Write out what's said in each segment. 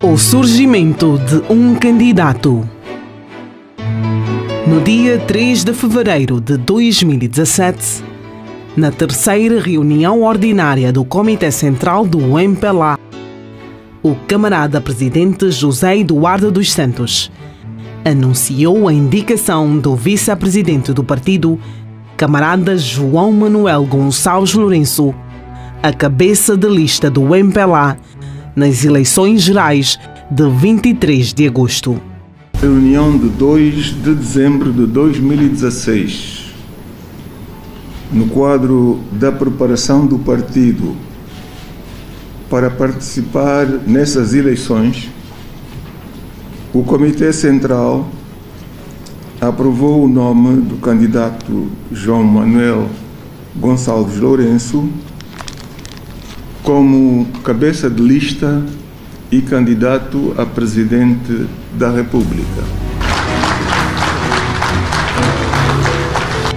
O surgimento de um candidato. No dia 3 de fevereiro de 2017, na terceira reunião ordinária do Comitê Central do MPLA, o camarada presidente José Eduardo dos Santos anunciou a indicação do vice-presidente do partido, camarada João Manuel Gonçalves Lourenço, a cabeça de lista do MPLA, nas eleições gerais de 23 de agosto. Reunião de 2 de dezembro de 2016, no quadro da preparação do partido para participar nessas eleições, o Comitê Central aprovou o nome do candidato João Manuel Gonçalves Lourenço como cabeça de lista e candidato a presidente da República.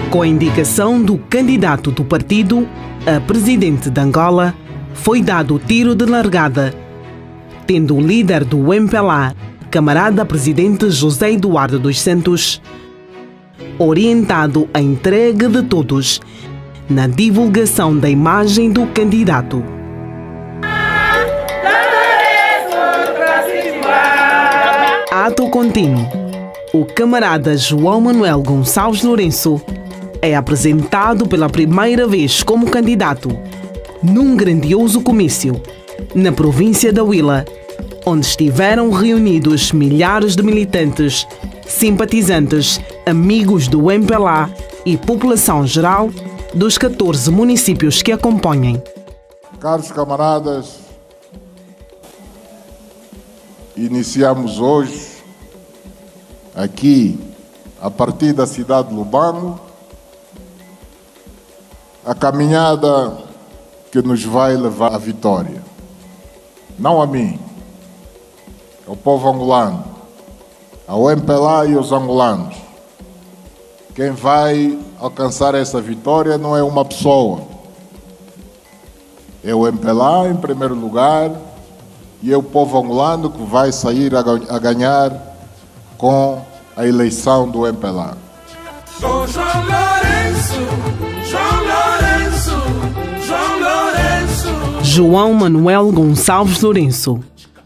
Com a indicação do candidato do partido a presidente de Angola, foi dado o tiro de largada, tendo o líder do MPLA, camarada presidente José Eduardo dos Santos, orientado a entrega de todos na divulgação da imagem do candidato. Ato contínuo. O camarada João Manuel Gonçalves Lourenço é apresentado pela primeira vez como candidato num grandioso comício na província da Huíla, onde estiveram reunidos milhares de militantes, simpatizantes, amigos do MPLA e população geral dos 14 municípios que acompanhem. Caros camaradas, iniciamos hoje aqui, a partir da cidade de Lubango, a caminhada que nos vai levar à vitória. Não a mim, ao povo angolano, ao MPLA e aos angolanos. Quem vai alcançar essa vitória não é uma pessoa. É o MPLA, em primeiro lugar, e é o povo angolano que vai sair a ganhar com a eleição do MPLA. João Lourenço, João Lourenço, João Lourenço. João Manuel Gonçalves Lourenço,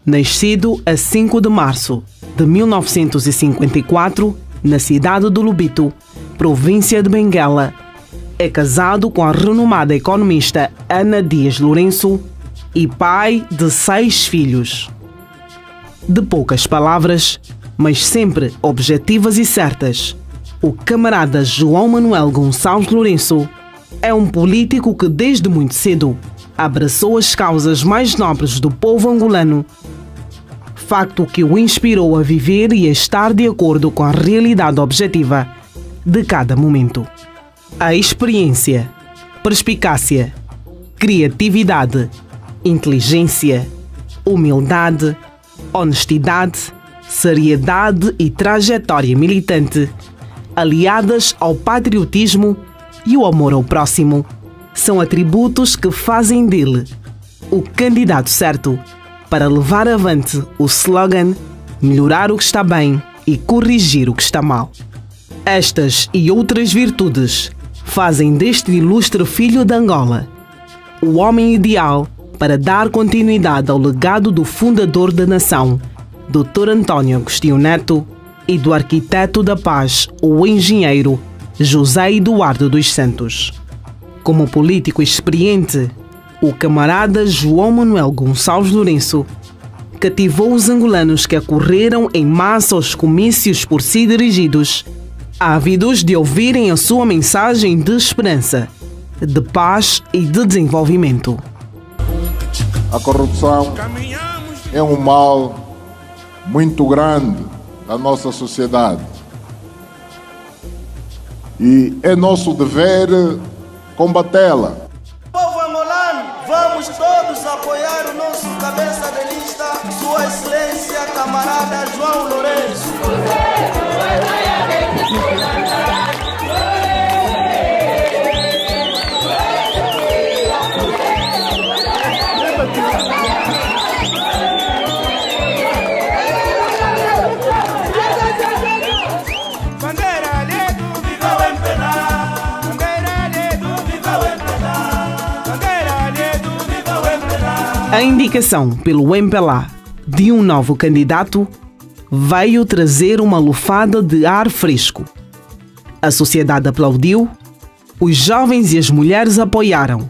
nascido a 5 de março de 1954 na cidade do Lobito, província de Benguela, é casado com a renomada economista Ana Dias Lourenço e pai de 6 filhos. De poucas palavras, mas sempre objetivas e certas, o camarada João Manuel Gonçalves Lourenço é um político que desde muito cedo abraçou as causas mais nobres do povo angolano, facto que o inspirou a viver e a estar de acordo com a realidade objetiva de cada momento. A experiência, perspicácia, criatividade, inteligência, humildade, honestidade, seriedade e trajetória militante, aliadas ao patriotismo e o amor ao próximo, são atributos que fazem dele o candidato certo para levar avante o slogan "Melhorar o que está bem e corrigir o que está mal". Estas e outras virtudes fazem deste ilustre filho de Angola o homem ideal para dar continuidade ao legado do fundador da nação, Dr. António Agostinho Neto, e do arquiteto da paz, o engenheiro José Eduardo dos Santos. Como político experiente, o camarada João Manuel Gonçalves Lourenço cativou os angolanos que acorreram em massa aos comícios por si dirigidos, ávidos de ouvirem a sua mensagem de esperança, de paz e de desenvolvimento. A corrupção é um mal muito grande da nossa sociedade. E é nosso dever combatê-la. Povo angolano, vamos todos apoiar o nosso cabeça de lista, Sua Excelência camarada João Lourenço. A indicação pelo MPLA de um novo candidato veio trazer uma lufada de ar fresco. A sociedade aplaudiu, os jovens e as mulheres apoiaram.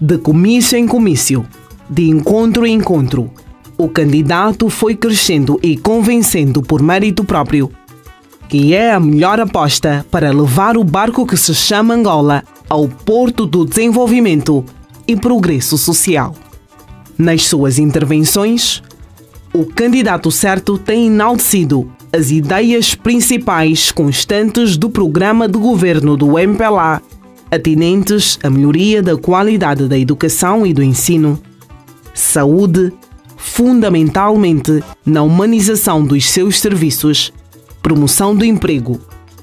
De comício em comício, de encontro em encontro, o candidato foi crescendo e convencendo por mérito próprio que é a melhor aposta para levar o barco que se chama Angola ao porto do desenvolvimento e progresso social. Nas suas intervenções, o candidato certo tem enaltecido as ideias principais constantes do programa de governo do MPLA, atinentes à melhoria da qualidade da educação e do ensino, saúde, fundamentalmente na humanização dos seus serviços, promoção do emprego,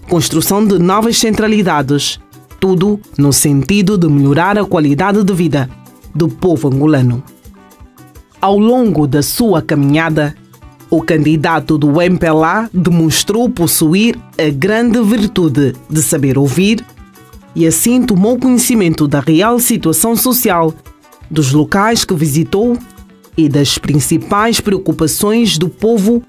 construção de novas centralidades, tudo no sentido de melhorar a qualidade de vida do povo angolano. Ao longo da sua caminhada, o candidato do MPLA demonstrou possuir a grande virtude de saber ouvir e assim tomou conhecimento da real situação social, dos locais que visitou e das principais preocupações do povo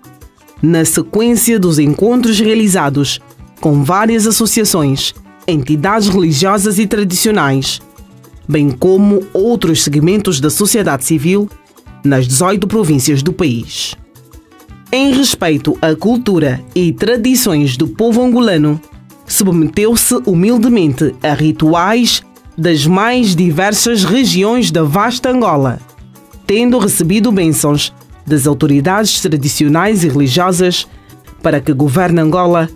na sequência dos encontros realizados com várias associações, entidades religiosas e tradicionais, bem como outros segmentos da sociedade civil, nas 18 províncias do país. Em respeito à cultura e tradições do povo angolano, submeteu-se humildemente a rituais das mais diversas regiões da vasta Angola, tendo recebido bênçãos das autoridades tradicionais e religiosas para que governe Angola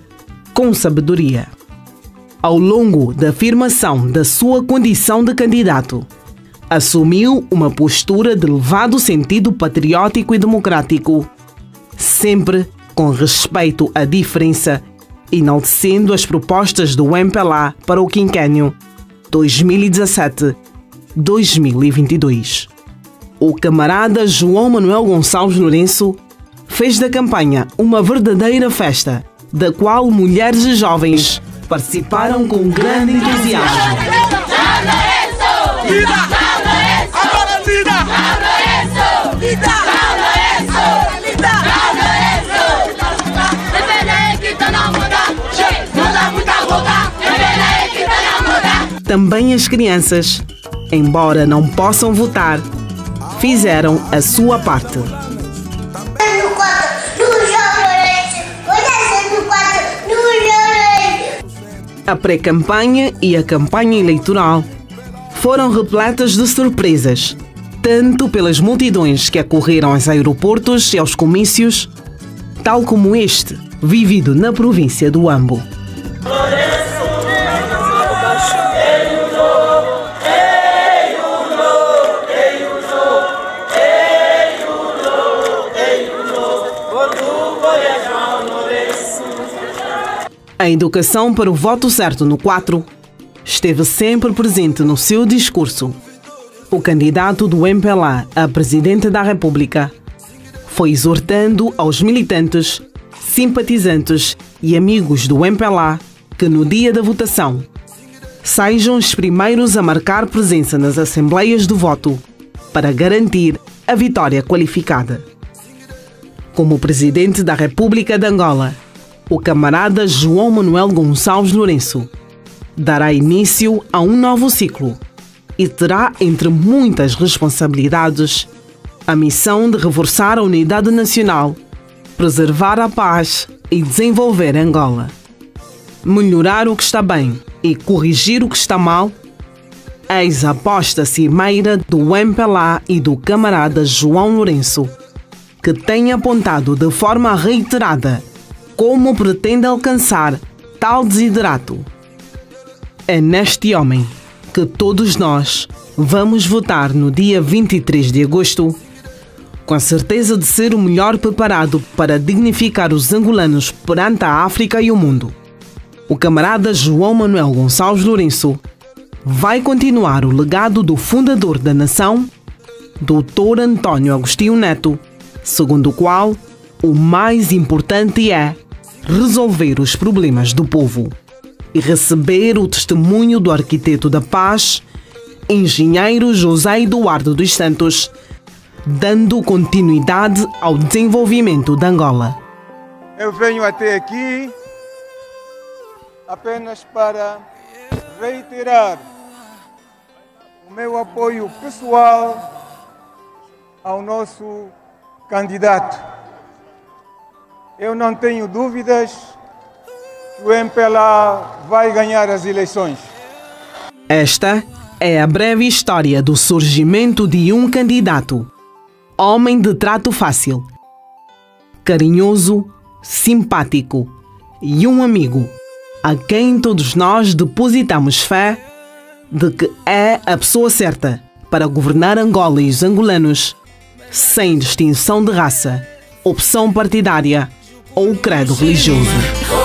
com sabedoria. Ao longo da afirmação da sua condição de candidato, assumiu uma postura de elevado sentido patriótico e democrático, sempre com respeito à diferença, enaltecendo as propostas do MPLA para o quinquênio 2017-2022. O camarada João Manuel Gonçalves Lourenço fez da campanha uma verdadeira festa, da qual mulheres e jovens participaram com grande entusiasmo. Também as crianças, embora não possam votar, fizeram a sua parte. A pré-campanha e a campanha eleitoral foram repletas de surpresas, tanto pelas multidões que acorreram aos aeroportos e aos comícios, tal como este, vivido na província do Huambo. A educação para o voto certo no 4 esteve sempre presente no seu discurso. O candidato do MPLA a presidente da República foi exortando aos militantes, simpatizantes e amigos do MPLA que no dia da votação sejam os primeiros a marcar presença nas assembleias do voto para garantir a vitória qualificada. Como presidente da República de Angola, o camarada João Manuel Gonçalves Lourenço dará início a um novo ciclo e terá, entre muitas responsabilidades, a missão de reforçar a unidade nacional, preservar a paz e desenvolver Angola. Melhorar o que está bem e corrigir o que está mal, eis a aposta cimeira do MPLA e do camarada João Lourenço, que tem apontado de forma reiterada como pretende alcançar tal desiderato. É neste homem que todos nós vamos votar no dia 23 de agosto, com a certeza de ser o melhor preparado para dignificar os angolanos perante a África e o mundo. O camarada João Manuel Gonçalves Lourenço vai continuar o legado do fundador da nação, Dr. António Agostinho Neto, segundo o qual o mais importante é resolver os problemas do povo e receber o testemunho do arquiteto da paz, engenheiro José Eduardo dos Santos, dando continuidade ao desenvolvimento de Angola. Eu venho até aqui apenas para reiterar o meu apoio pessoal ao nosso candidato. Eu não tenho dúvidas que o MPLA vai ganhar as eleições. Esta é a breve história do surgimento de um candidato. Homem de trato fácil, carinhoso, simpático e um amigo, a quem todos nós depositamos fé de que é a pessoa certa para governar Angola e os angolanos, sem distinção de raça, opção partidária ou credo religioso.